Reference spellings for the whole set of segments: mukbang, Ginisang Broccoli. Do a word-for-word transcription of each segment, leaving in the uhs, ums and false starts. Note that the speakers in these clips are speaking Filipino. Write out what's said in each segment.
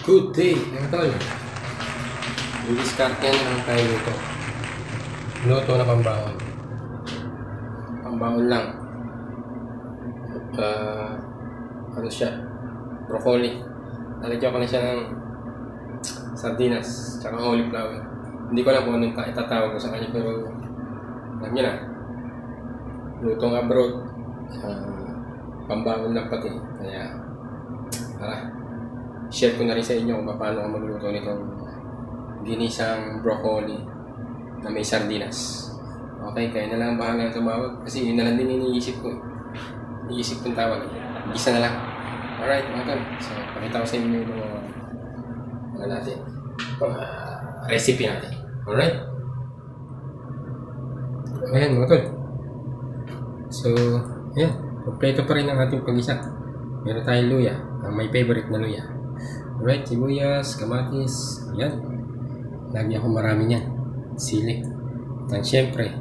Good day mga tol. Didiskartehan lang tayo dito. Luto na pambangon. Pambangon lang. At uh, ano siya? Broccoli. Nalagyan ko na siya ng sardinas tsaka holy flower. Hindi ko alam kung anong itatawag ko sa kanya pero alam niyo na. Lutong abroad. Uh, pambangon lang pati. Kaya tara. Share ko na rin sa inyo kung paano ako magluto nitong ginisang broccoli na may sardinas. Okay, kaya na lang bahala ng tumawag kasi yun na lang din iniisip ko. Iniisip kong tawag. Isa na lang. Alright, mga tol. So, pakita ko sa inyo yung mga ano natin. Uh, recipe natin. Alright? Ayan, mga tol. So, ayan. Kompleto pa rin ang ating pag-isa. Meron tayong luya. Uh, my favorite na luya. Alright, sibuyas, kamatis, ayan. Lagi ako marami niyan. Sili. At syempre,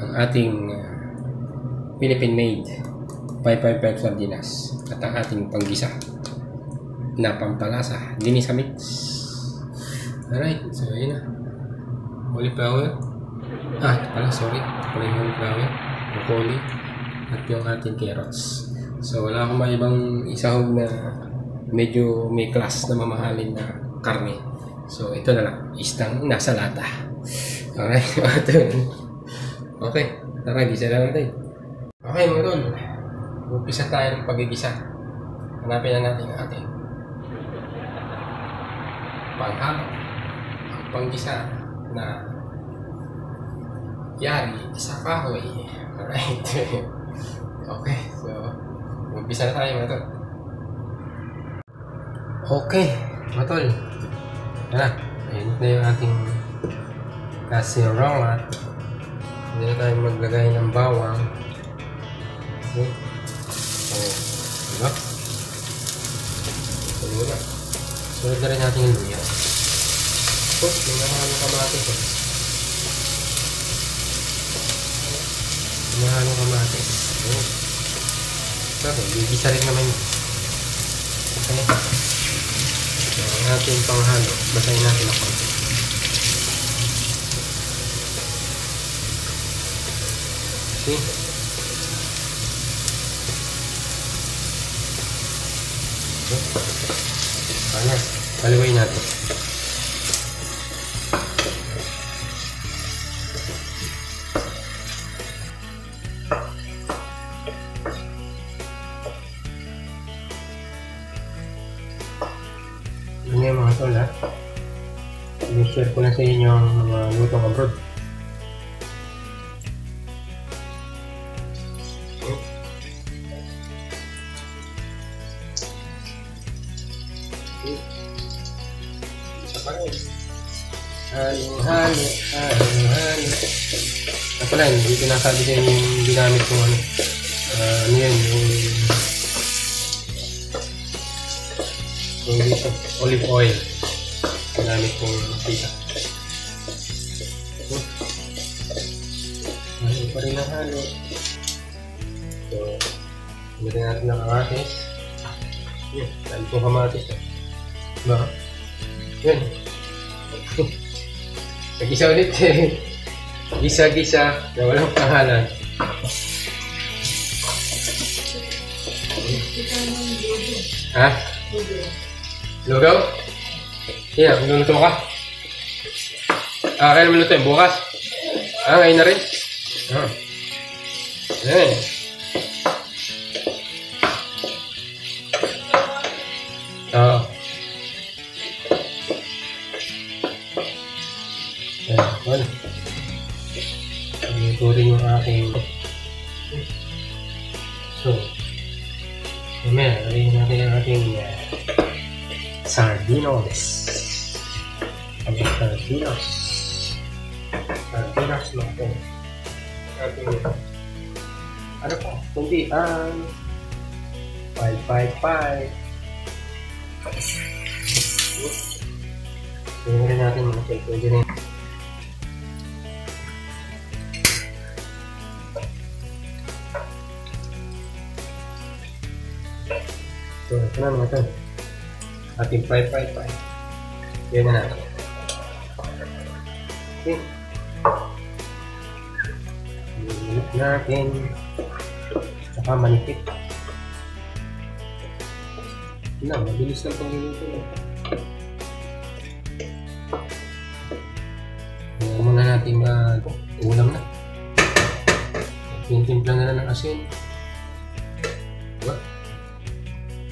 ang ating uh, Philippine-made five five five sardinas. At ang ating panggisa na pampalasa. Ginisa mix. Alright, so yun na. Holy flower. Ah, ito pala, sorry. Ito pala yung holy flower. Broccoli. At yung ating carrots. So, wala akong may ibang isahog na medyo may class na mamahalin na karne. So, ito na lang. Isdang nasa lata. Alright, mga tol. Okay, tara, gisa lang natin. Okay, mga tol. Umpisa tayo ng pagigisa. Hanapin na natin ang ating panghalo. Ang panggisa na yari sa kahoy. Alright. Okay, so umpisa na tayo, mga tol. Okay, mga tol. Ayan na. Ayan na yung ating kaserola. Hindi na tayo maglagay ng bawang. Okay. So, diba? So, diba? Sunod na rin natin yung luya. Oh, yung namahalong kamatis. Namahalong kamatis. Oh. Sabi, bigisa rin naman yun. Okay. So, ang ating panghalo, basahin natin ang konti. Okay. Ayan, haluin natin. Ngayon mga tol, ha? I-share ko na sa inyo ang mga lutong abroad. Isa pa rin. Haling-haling, haling-haling. Ako lang, hindi ko nasabi sa inyo yung ginamit ko. Ano, uh, ano yan, yung dito, olive oil. Malamit kong pita. Malamit pa rin ang halo. So, gamitin natin ang kamatis. Yan, dami kong kamatis. Baka. Yan. Nag-isa ulit. Gisa-gisa na walang pangalan. Ha? Lugaw? Yan, magluluto ka? Ah, kaya naman luto yun? Bukas? Ah, ngayon na rin? Ah. Ayan. Oo. Ayan, wala. Magluluto rin yung aking... So, mamaya, rin natin ang ating... sardinos. Ang sardinos. Sardinos lang po. Ano po? Kundi ang five five five. Tingnan natin mga tayo. Pwede rin. Ito na mga tayo. ating fry fry fry. Yan na natin. Okay. Minit natin. Saka manipit. Yan, mabilis lang itong minuto. Ayan muna natin mag-ulam na. Pintimpla na lang ng asin. Diba?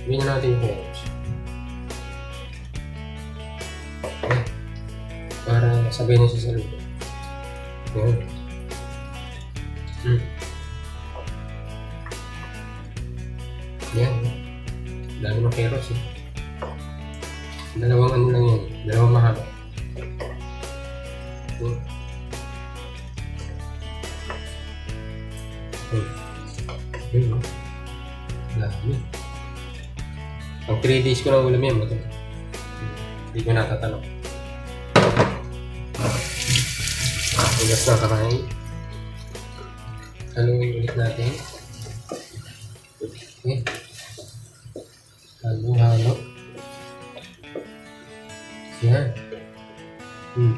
Gawin na natin yung herbs. Para sabay na siya sa luto. Ayan. Hmm. Ayan. Dami ng carrots eh. Dalawang ano lang yan. Dalawang mahaba. Hmm. Ayun, no? Dami. Ang three days ko lang ulam yan, ba't na? Hindi ko natatanong. Ugas na kakain. Haluin ulit natin. Okay. Halo-halo. Yan. Hmm.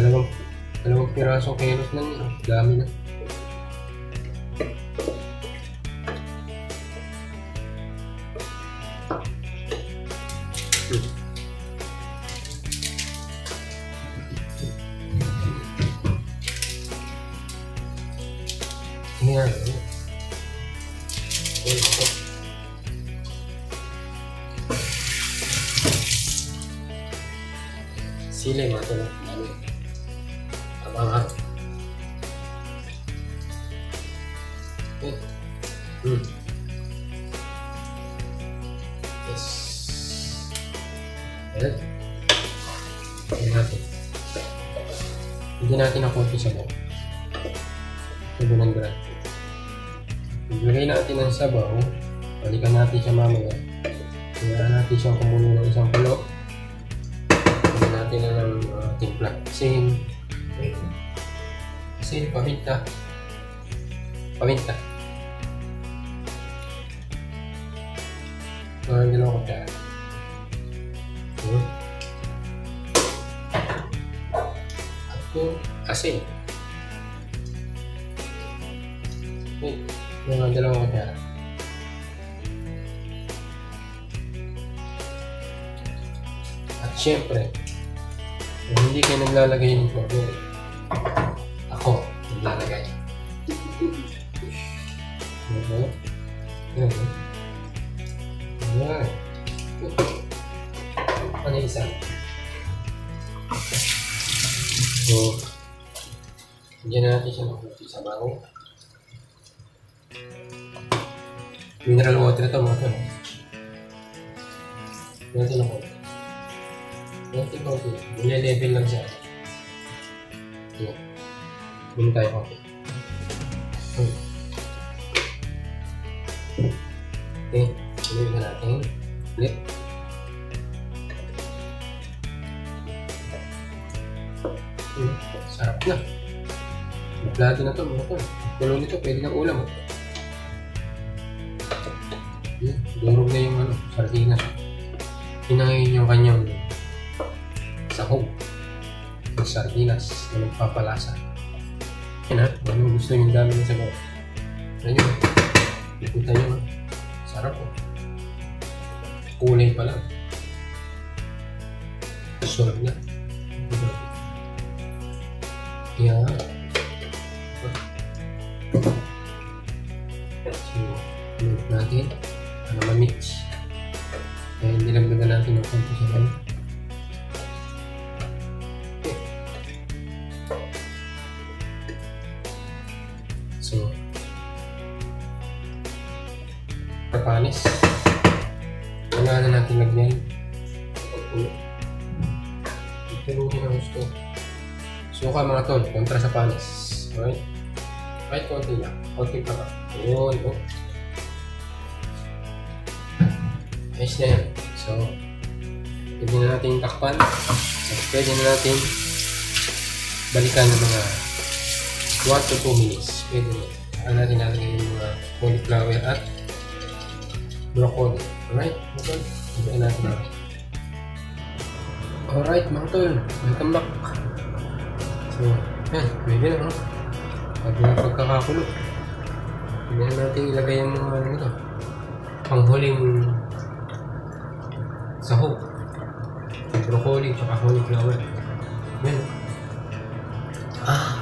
Dalawang, dalawang pirasong keros lang yun. Dami na. Hmm. Yan. Sila yung ato na. Abangan. Okay. Hmm. Yes. Ayan. Pagin natin. Pagin natin ang konti sabaw. Tugunan grad. Pagin natin ang sabaw. Balikan natin siya mamaya. Pagin natin siyang kumulo ng isang kulo. Pagin natin na ng uh, timpla. Same. Asin, paminta. Paminta. Parang dalawang kapya. At yung asin. Parang dalawang kapya. At syempre, hindi kayo naglalagay ng paminta. Ako, naglalagay. Ayan. Ayan. Ayan. Ano yung isa? So, hindi na natin siya makuti sa bago. Mineral water ito mga kano. Natin na kuti. Natin na kuti. Bile-level lang siya. Bili tayo konti. Hmm. Okay, bili na natin. Flip. Hmm. Sarap na. Plato na ito mga ko. Kulo nito, pwede ng ulam. Hmm. Durog na yung ano, sardinas. Hinangin yung kanyang sahog. Sardinas na magpapalasa. Yan ha, ano gusto yung dami ng sabaw. Ano yun? Ikutan nyo ha. Sarap ha. Kulay pa lang. Sarap na. Yan. So, move natin. Ano ma-mix. Kaya nilamdagan natin ang konti sa kanya. So, papanis. Wala na natin lagyan. Ituloy na gusto. Suka mga tol, kontra sa panis. Alright? Kahit konti lang. Konti pa ka. Ayun, oh. Ayos na yan. So, pwede na natin takpan. Pwede na natin balikan ng mga one to two minutes. Pwede na. Saan natin natin yung mga cauliflower at broccoli. Alright, mga tol. Saan natin na. Alright, mga tol. Welcome back. So, yan. Pwede na, no? Pag yung pagkakakulo. Pwede na natin ilagay yung mga ano ito. Panghuling sahog. Broccoli at cauliflower. Yan. Ah.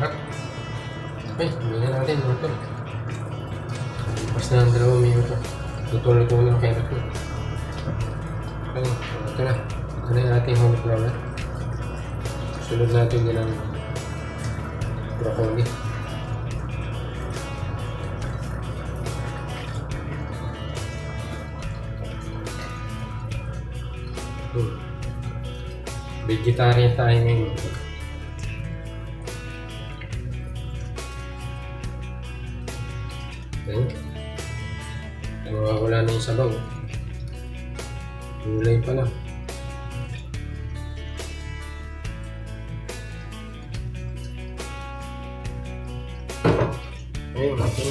Harap. Ay, tumingin natin. Tapos na ang dalawang minuto. Tutulog ko yung kaya natin. Ayun, ito na. Ito na yung ating home flower. Sunod natin din ang broccoli. Hmm. Vegetarian tayo ngayon. Okay. Nawawala na yung sabaw. Gulay pala. Ayun, natin.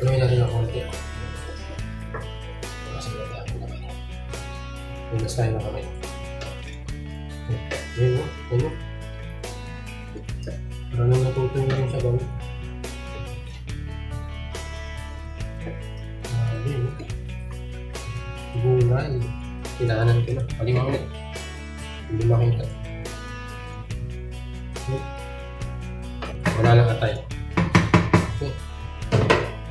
Tuloy natin ang konti. Tumas tayo na kamay. Ayun mo, ayun mo. Parang nang natutong na yung sabaw. Ayun mo. Gulay. Kinaanan ko na. Palima ulit. Hindi makita. Wala lang ka tayo. Okay.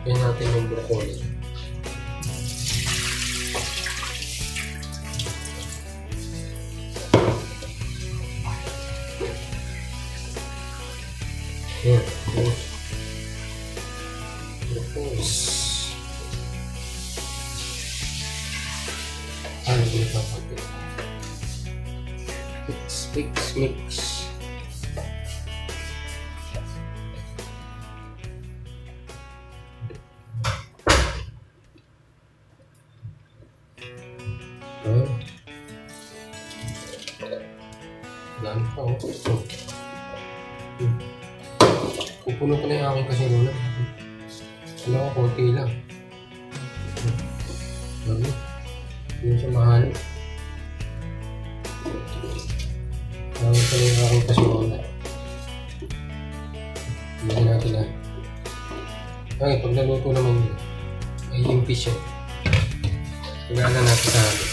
Kaya natin yung broccoli. Ayan, tapos tapos ano yung kapatid mix, mix, mix ayan dami pa ako hmm pupuno ko na yung aking kasinuna. Alam ko, konti lang. Lagi. Hindi siya mahal. Alam ko na yung aking kasinuna. Hindi natin lang. Okay, pag naluto naman yun, ay yung fish yan. Pagkala natin sa amin.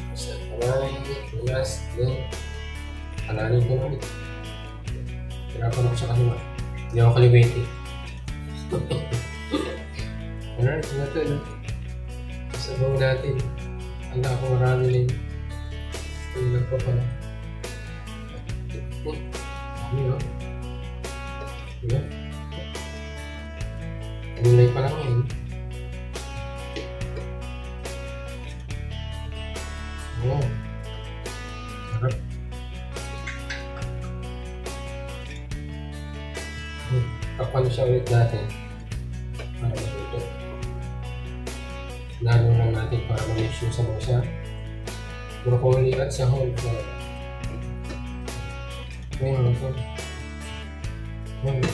Basta kamay, last, then, alalim ko ulit. Tirapan ako sa kanila. Hindi ako kaliwete. Alright, yun natin. Sabaw natin. Handa ako marami rin. Hindi lang pa pala. Oh, dami o. Diba? Gulay pa lang yun. Oh. Sarap. Kapalo siya ulit natin para maluto. Lalo lang natin para ma-mix yung sabaw sa broccoli at sa whole flour. Ngayon ito. Ngayon.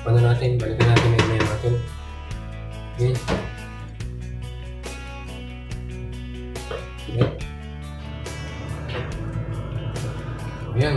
Paano natin? Balikan natin may may natin. Okay. Okay. Ayan,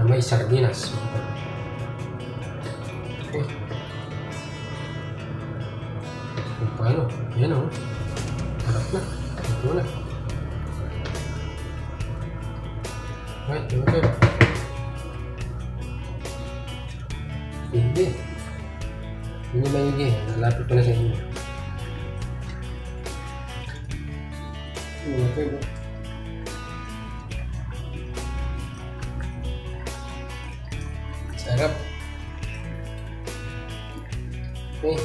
na may sardinas. Okay. Kung paano? Ayan o. Harap na. Ito na. Right, okay. Hindi. Hindi maigi. Nalapit ko na sa inyo. Okay, ba? Sarap. Okay.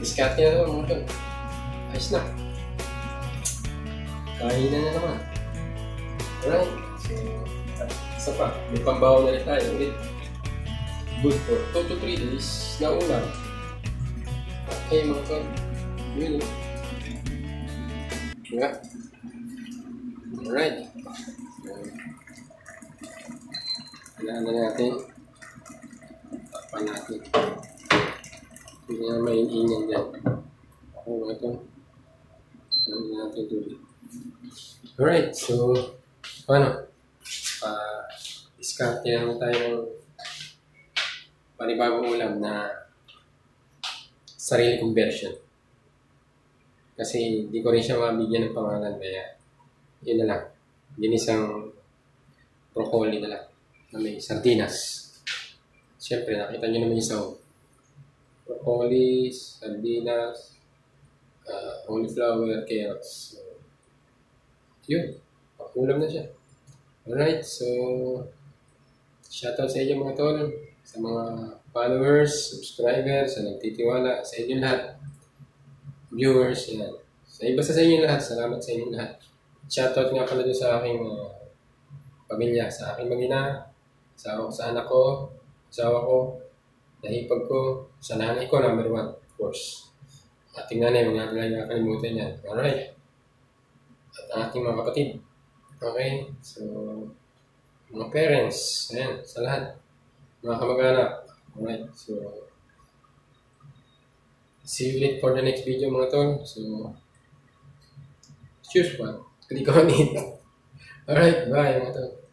Diskarte na naman muntun. Ayos na. Kainan na naman. Alright. So, isa pa. May pambaho na rin tayo ulit. Good for two to three days na ulam. Okay mga ka. Yun. Yeah. Alright. Kailangan na natin. Tapan natin. Hindi na mainin-inin dyan. Ako ba ito? Alamin natin tuloy. Alright, so paano? Uh, Iskarte na tayo panibagong ulam na sarili kong version. Kasi di ko rin siya mabigyan ng pangalan kaya yun na lang. Ginisang broccoli na lang na may sardinas. Siyempre, nakita nyo naman yung saw. Broccoli, sardinas, uh, cauliflower, carrots. So, yun, pakulam na siya. Alright, so shoutout sa inyo mga tol, sa mga followers, subscribers, sa nagtitiwala, sa inyo lahat, viewers, yan. Sa iba sa inyo lahat, salamat sa inyo lahat. Shoutout nga pala doon sa aking uh, pamilya, sa aking mag-ina, sa, sa anak ko, asawa ko, nahipag ko, sa nanay ko, number one, of course. Ating nanay, mga talaga nakalimutan yan. Alright. At ang ating mga kapatid. Okay, so, mga parents, ayan, sa lahat. Mga kamag-anak. Alright, so, see you later for the next video mga tol. So, choose one. Click on it. Alright, bye mga tol.